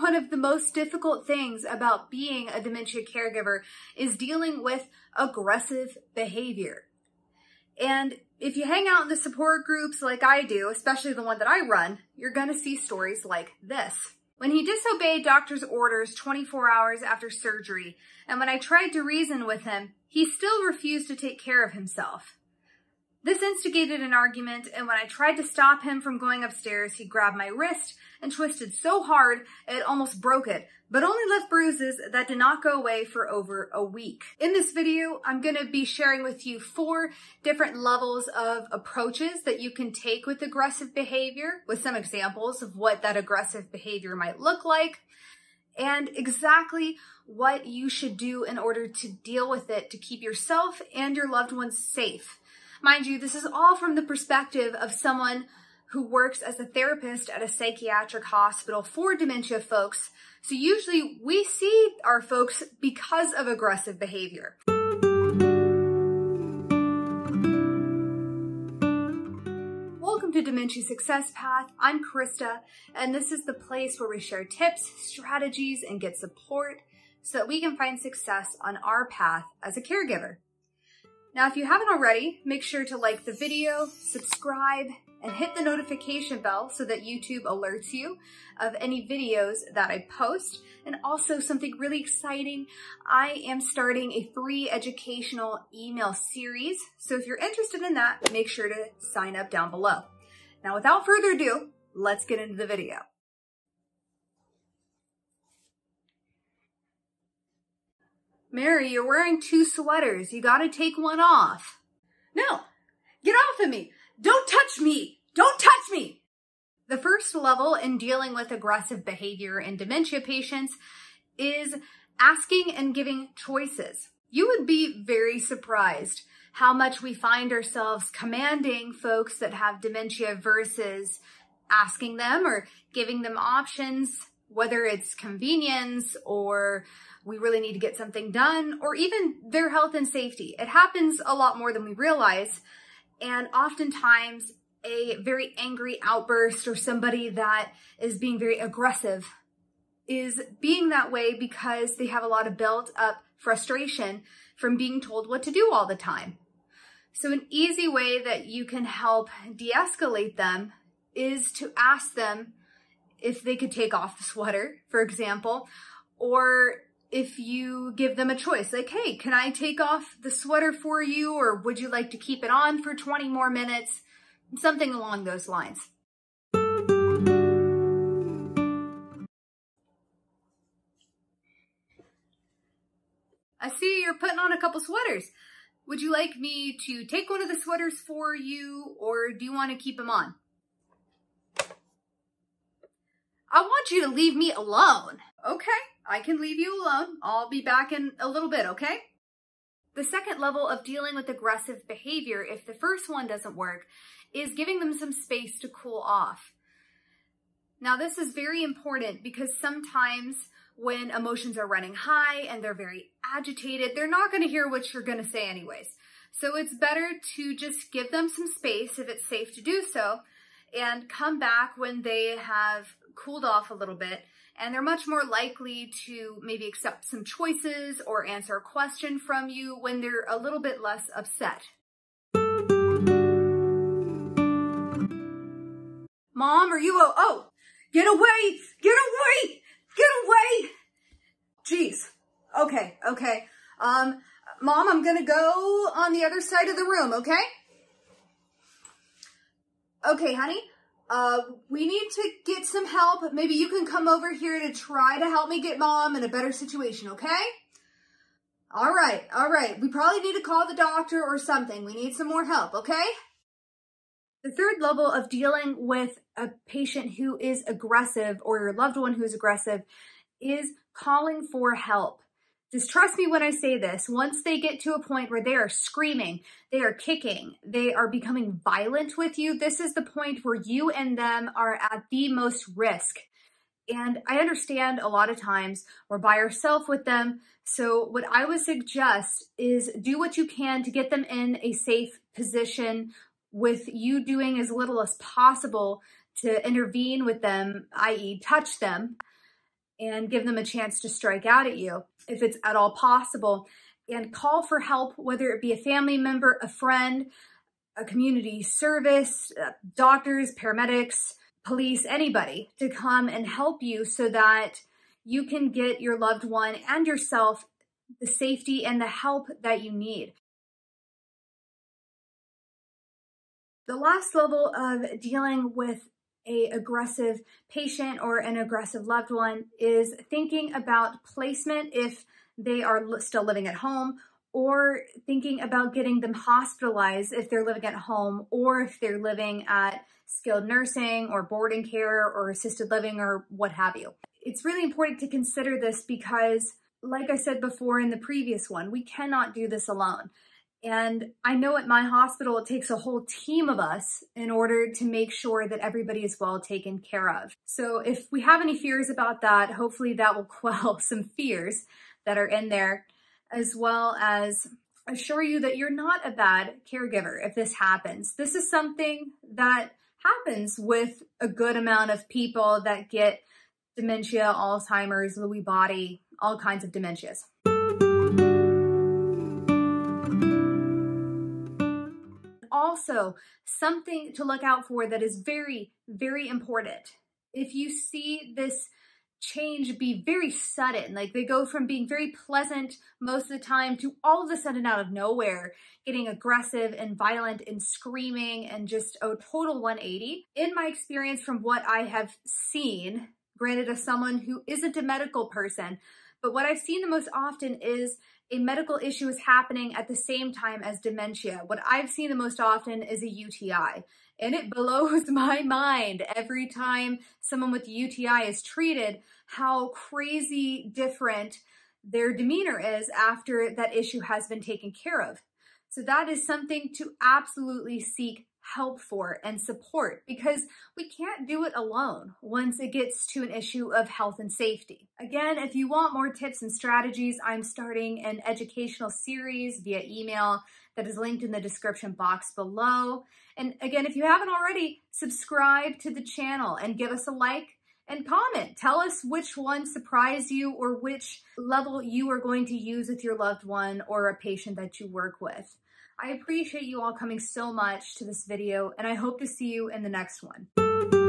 one of the most difficult things about being a dementia caregiver is dealing with aggressive behavior. And if you hang out in the support groups like I do, especially the one that I run, you're going to see stories like this. When he disobeyed doctor's orders 24 hours after surgery, and when I tried to reason with him, he still refused to take care of himself. This instigated an argument, and when I tried to stop him from going upstairs, he grabbed my wrist and twisted so hard it almost broke it, but only left bruises that did not go away for over a week. In this video, I'm going to be sharing with you 4 different levels of approaches that you can take with aggressive behavior, with some examples of what that aggressive behavior might look like, and exactly what you should do in order to deal with it to keep yourself and your loved ones safe. Mind you, this is all from the perspective of someone who works as a therapist at a psychiatric hospital for dementia folks. So usually we see our folks because of aggressive behavior. Welcome to Dementia Success Path. I'm Krista, and this is the place where we share tips, strategies, and get support so that we can find success on our path as a caregiver. Now, if you haven't already, make sure to like the video, subscribe, and hit the notification bell so that YouTube alerts you of any videos that I post. And also something really exciting, I am starting a free educational email series. So if you're interested in that, make sure to sign up down below. Now, without further ado, let's get into the video. Mary, you're wearing 2 sweaters. You gotta take one off. No, get off of me. Don't touch me. Don't touch me. The first level in dealing with aggressive behavior in dementia patients is asking and giving choices. You would be very surprised how much we find ourselves commanding folks that have dementia versus asking them or giving them options, whether it's convenience or we really need to get something done or even their health and safety. It happens a lot more than we realize. And oftentimes a very angry outburst or somebody that is being very aggressive is being that way because they have a lot of built up frustration from being told what to do all the time. So an easy way that you can help de-escalate them is to ask them if they could take off the sweater, for example, or if you give them a choice, like, hey, can I take off the sweater for you? Or would you like to keep it on for 20 more minutes? Something along those lines. I see you're putting on a couple sweaters. Would you like me to take one of the sweaters for you? Or do you want to keep them on? I want you to leave me alone. Okay, I can leave you alone. I'll be back in a little bit, okay? The second level of dealing with aggressive behavior, if the first one doesn't work, is giving them some space to cool off. Now, this is very important because sometimes when emotions are running high and they're very agitated, they're not going to hear what you're going to say anyways. So it's better to just give them some space if it's safe to do so and come back when they have cooled off a little bit, and they're much more likely to maybe accept some choices or answer a question from you when they're a little bit less upset. Mom, are you oh, get away, get away, get away. Jeez. Okay. Okay. Mom, I'm going to go on the other side of the room. Okay. Okay, honey. We need to get some help. Maybe you can come over here to try to help me get Mom in a better situation, okay? All right, all right. We probably need to call the doctor or something. We need some more help, okay? The third level of dealing with a patient who is aggressive or your loved one who is aggressive is calling for help. Just trust me when I say this, once they get to a point where they are screaming, they are kicking, they are becoming violent with you, this is the point where you and them are at the most risk. And I understand a lot of times we're by ourselves with them. So what I would suggest is do what you can to get them in a safe position with you doing as little as possible to intervene with them, i.e. touch them. and give them a chance to strike out at you if it's at all possible, and call for help, whether it be a family member, a friend, a community service, doctors, paramedics, police, anybody to come and help you so that you can get your loved one and yourself the safety and the help that you need. The last level of dealing with an aggressive patient or an aggressive loved one is thinking about placement if they are still living at home, or thinking about getting them hospitalized if they're living at home, or if they're living at skilled nursing or boarding care or assisted living or what have you. It's really important to consider this because, like I said before in the previous one, we cannot do this alone. And I know at my hospital, it takes a whole team of us in order to make sure that everybody is well taken care of. So if we have any fears about that, hopefully that will quell some fears that are in there, as well as assure you that you're not a bad caregiver if this happens. This is something that happens with a good amount of people that get dementia, Alzheimer's, Lewy body, all kinds of dementias. Also, something to look out for that is very, very important. If you see this change be very sudden, like they go from being very pleasant most of the time to all of a sudden out of nowhere, getting aggressive and violent and screaming and just a total 180. In my experience from what I have seen, granted as someone who isn't a medical person, but what I've seen the most often is a medical issue is happening at the same time as dementia. What I've seen the most often is a UTI, and it blows my mind every time someone with UTI is treated, how crazy different their demeanor is after that issue has been taken care of. So that is something to absolutely seek help for and support, because we can't do it alone once it gets to an issue of health and safety. Again, if you want more tips and strategies, I'm starting an educational series via email that is linked in the description box below. And again, if you haven't already, subscribe to the channel and give us a like and comment. Tell us which one surprised you or which level you are going to use with your loved one or a patient that you work with. I appreciate you all coming so much to this video, and I hope to see you in the next one.